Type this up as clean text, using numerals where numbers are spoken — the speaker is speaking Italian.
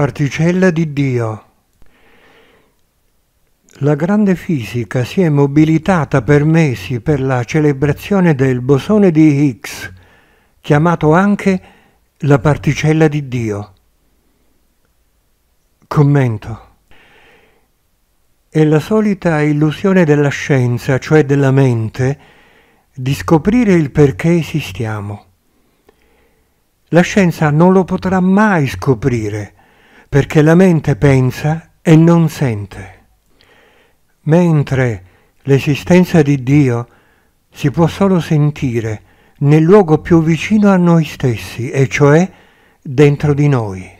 Particella di Dio. La grande fisica si è mobilitata per mesi per la celebrazione del bosone di Higgs, chiamato anche la particella di Dio. Commento. È la solita illusione della scienza, cioè della mente, di scoprire il perché esistiamo. La scienza non lo potrà mai scoprire, perché la mente pensa e non sente. Mentre l'esistenza di Dio si può solo sentire nel luogo più vicino a noi stessi, e cioè dentro di noi.